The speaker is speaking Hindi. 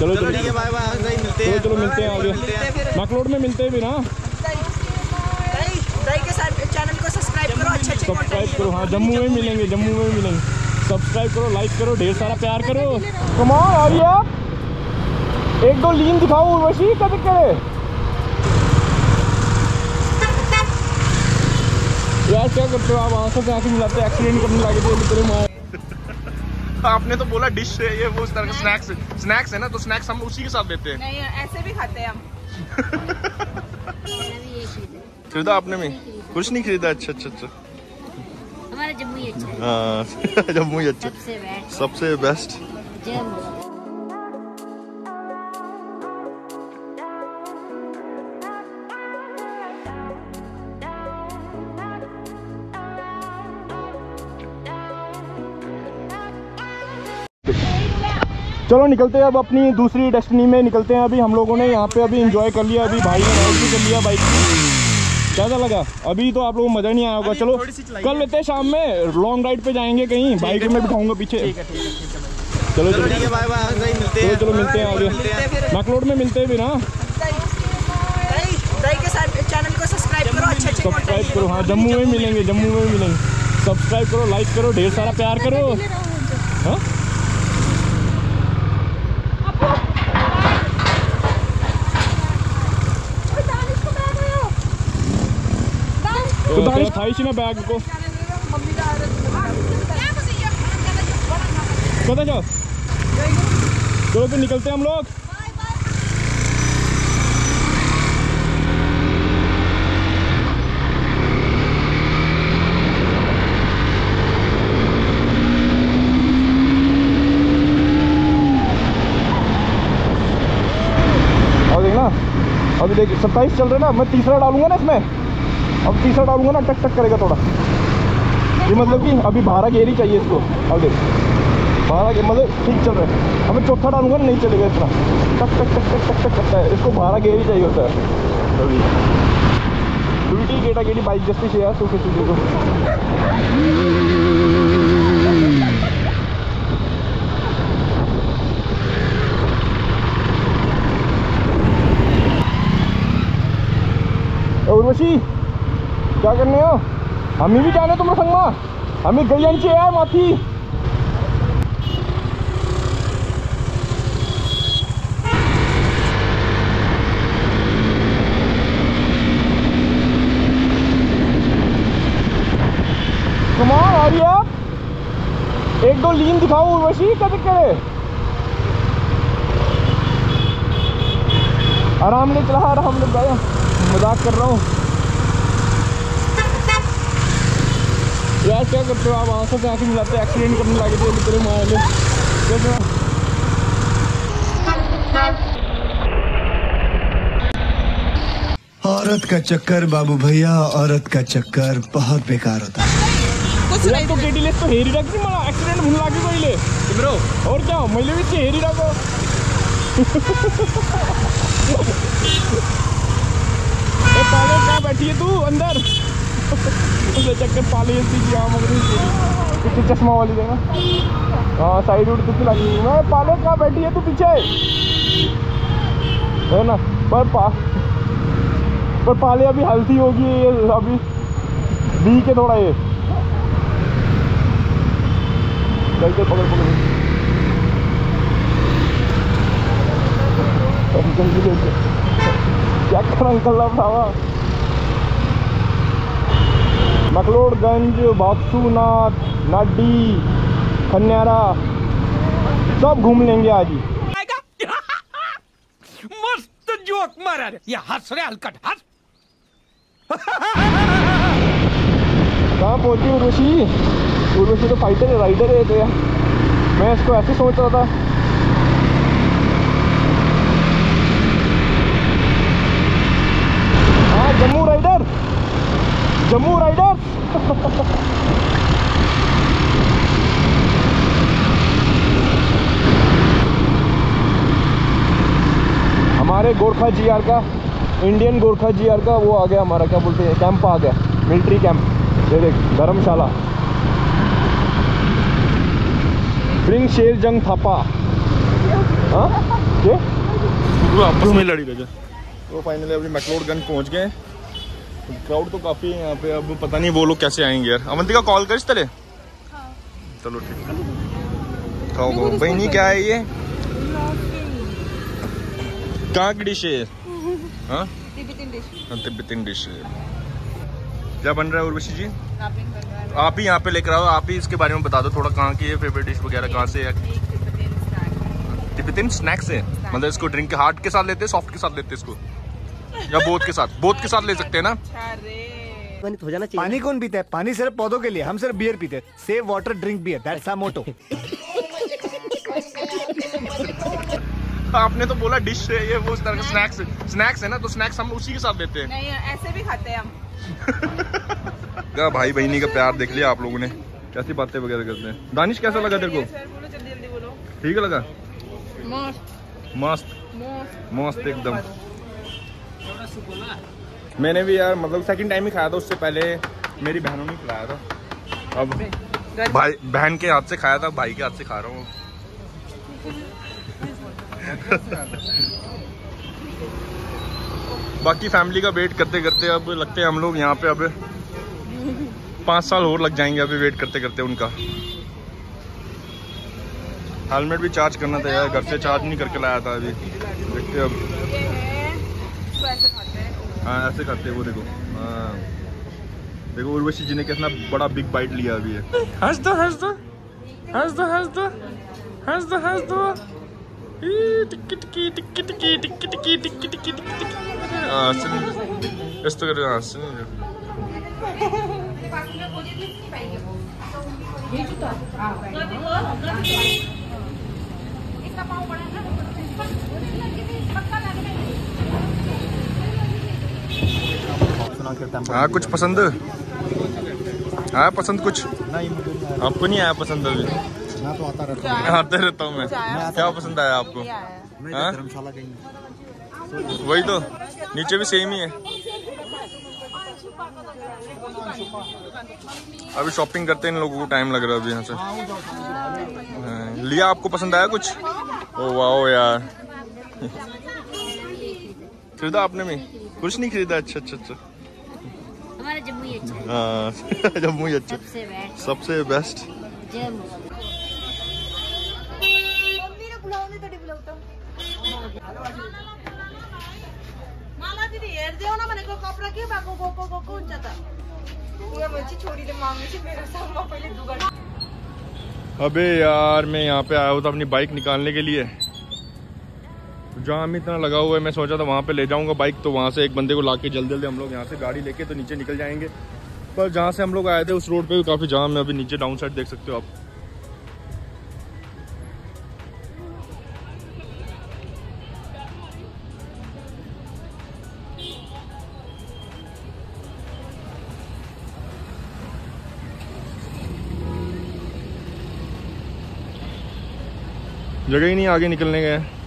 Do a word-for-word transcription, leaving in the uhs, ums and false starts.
चलो चलो ठीक है, बाय बाय, सही मिलते हैं, चलो मिलते हैं आगे मकलोड में, मिलते हैं भी ना। चैनल को सब्सक्राइब करो, अच्छे अच्छे सब्सक्राइब करो, हाँ जम्मू में मिलेंगे, जम्मू में मिलेंगे, सब्सक्राइब करो, लाइक करो, ढेर सारा प्यार करो। कम ऑन आइए आप, एक दो लीन दिखाओ उर्वशी का चक्कर है यार, क्या करते हो आप, आंसू से आंखें मिलाते एक्सीडेंट करने लगे थे तेरे माँ। आपने तो बोला डिश है ये वो, उस तरह का स्नैक्स स्नैक्स है ना, तो स्नैक्स हम उसी के साथ देते हैं। नहीं ऐसे भी खाते हैं हम। खरीदा आपने में कुछ नहीं खरीदा? अच्छा अच्छा अच्छा, हमारा जम्मू ही अच्छा है। जम्मू ही अच्छा, सबसे बेस्ट जम्मू। चलो निकलते हैं अब अपनी दूसरी डेस्टिनी में, निकलते हैं। अभी हम लोगों ने यहाँ पे अभी एंजॉय कर लिया, अभी भाई ने राइड भी कर लिया बाइक की, ज़्यादा लगा अभी तो आप लोगों को मज़ा नहीं आया होगा। चलो कर लेते हैं, शाम में लॉन्ग राइड पे जाएंगे कहीं, बाइक में बिठाऊंगा पीछे। चलो चलो ठीक है, बाय बाय, मिलते हैं, चलो मिलते हैं आगे मकलोड में, मिलते हैं भी ना। चैनल को सब्सक्राइब करो, अच्छे अच्छे सब्सक्राइब करो, हाँ जम्मू में मिलेंगे, जम्मू में मिलेंगे, सब्सक्राइब करो, लाइक करो, ढेर सारा प्यार करो। हाँ तो दानिश थाई ना बैग को पता जाओ। चलो फिर निकलते हैं हम लोग। और देखना अभी देख सत्ताईस चल रहे ना, मैं तीसरा डालूंगा ना इसमें, अब तीसरा डालूंगा ना टक टक करेगा थोड़ा, ये मतलब कि अभी बारह गेयर ही चाहिए इसको। अब देख बारह गेयर मतलब ठीक चल रहा है, हमें चौथा डालूंगा ना नहीं चलेगा इतना, टक टक टक टक टक टक करता है, इसको बारह गेयर ही चाहिए होता है। अभी ड्यूटी गेटा गेटी बाइक जस्ती से यार, सूखे सूखे को उर्वशी क्या करने हो, हम ही भी जाने तुम संगमा, हमें गई यार माथी। कमाल आ रही है आप, एक दो लीन दिखाओ उर्वशी का चक्कर है। आराम ले चला, आराम ले भाई, मजाक कर रहा हूँ यार, क्या करते हो आप, आंसू से आंखें मिलाते एक्सीडेंट करने लगे थे तेरे माँ ने। औरत का चक्कर बाबू भैया, औरत का चक्कर बहुत बेकार होता है। कुछ नहीं तो केटी ले तो हेरी रख नहीं मारा, एक्सीडेंट भूल लागे कोई ले ब्रो, और क्या मैले भी हेरी रखो। ए पाले कहाँ बैठी है तू अंदर, चक्कर पाली पीछे चश्मा वाली देना, हाँ साइड उड़ तो लगी मैं पाले कहाँ बैठी है तू पीछे है ना, पर पा पर पाले अभी हेल्थी होगी, ये अभी दी के थोड़ा ये चलते पकड़ पकड़ क्या कर अंकल आप भावा। मकलोडगंज, बाक्सूनाथ, नाडी, खन्यारा सब घूम लेंगे आज ही। मस्त जोक मारा रे, ये हंस रे हलकट हंस। कहाँ पहुंची उर्वशी, उर्वशी तो फाइटर है, राइडर है, तो यार मैं इसको ऐसे सोच रहा था। हाँ जम्मू राइडर, जम्मू राइडर। हमारे गोरखा जीआर का, इंडियन गोरखा जीआर का वो आ गया हमारा, क्या बोलते हैं कैंप आ गया, मिलिट्री कैंप, ये देख धर्मशाला। ब्रिंग शेर जंग थापा, हाँ ये आपस में लड़ी रह। तो फाइनली अभी मैक्लोडगंज पहुंच गए। क्राउड तो काफ़ी है यहाँ पे। अब पता नहीं वो लोग कैसे आएंगे यार। अवंतिका कॉल कर इस तरह। चलो ठीक है। भाई नहीं क्या है ये, कहाँ की डिश है? हाँ तिब्बतीन डिश है। क्या बन रहा है उर्वशी जी? आप ही यहाँ पे लेकर आओ। आप ही इसके बारे में बता दो थोड़ा, कहाँ की है फेवरेट डिश वगैरह, कहाँ से है? तिब्बतीन स्नैक्स है, मतलब इसको ड्रिंक के हार्ड के साथ लेते हैं, सॉफ्ट के साथ लेते हैं इसको, या बोथ के साथ? बोथ के साथ ले सकते हैं ना। हो जाना चाहिए। पानी कौन पीता है? पानी सिर्फ पौधों के लिए, हम सिर्फ बियर पीते हैं। Save water drink beer, that's our motto. आपने तो बोला डिश है ये, वो उस तरह का स्नैक्स है। स्नैक्स है ना, तो स्नैक्स हम उसी के साथ देते हैं। नहीं ऐसे भी खाते हैं हम। भाई बहनी का प्यार देख लिया आप लोगों ने, कैसी बातें वगैरह करते हैं। दानिश कैसा लगा तेरे को? ठीक लगा, मस्त मस्त एकदम। मैंने भी यार मतलब सेकंड टाइम ही खाया था, उससे पहले मेरी बहनों ने खिलाया था। अब भाई बहन के हाथ से खाया था, भाई के हाथ से खा रहा हूँ। बाकी फैमिली का वेट करते करते अब लगते हैं हम लोग यहाँ पे, अब पाँच साल और लग जाएंगे अभी वेट करते करते उनका। हेलमेट भी चार्ज करना था यार, घर से चार्ज नहीं करके लाया था अभी। देखते अब हाँ ऐसे खाते हैं वो। देखो हाँ देखो उर्वशी जी ने कितना बड़ा बिग बाइट लिया अभी है। हंस दो हंस दो हंस दो हंस दो हंस दो हंस दो। टिक्की टिक्की टिक्की टिक्की टिक्की टिक्की टिक्की टिक्की टिक्की। हाँ सुन इस तो कर हाँ सुन। इतना पाव बड़ा है ना। हाँ कुछ पसंद आया? पसंद कुछ आपको नहीं आया पसंद? अभी ना तो आता रहता हूँ आते रहता हूँ मैं। क्या पसंद आया आपको? वही तो, नीचे भी सेम ही है। अभी शॉपिंग करते हैं, इन लोगों को टाइम लग रहा है अभी यहाँ से। लिया आपको पसंद आया कुछ? ओ वाओ यार। खरीदा आपने भी? कुछ नहीं खरीदा। अच्छा अच्छा अच्छा हमारा जम्मू ही अच्छा है। जम्मू ही अच्छा, सबसे बेस्ट। अबे यार मैं यहाँ पे आया हुआ था अपनी बाइक निकालने के लिए। जाम इतना लगा हुआ है, मैं सोचा था वहाँ पे ले जाऊँगा बाइक, तो वहाँ से एक बंदे को लाके जल्दी जल्दी हम लोग यहाँ से गाड़ी लेके तो नीचे निकल जाएंगे। पर जहाँ से हम लोग आए थे उस रोड पे भी काफ़ी जाम है। अभी नीचे डाउन साइड देख सकते हो आप। जगह ही नहीं आगे निकलने गए।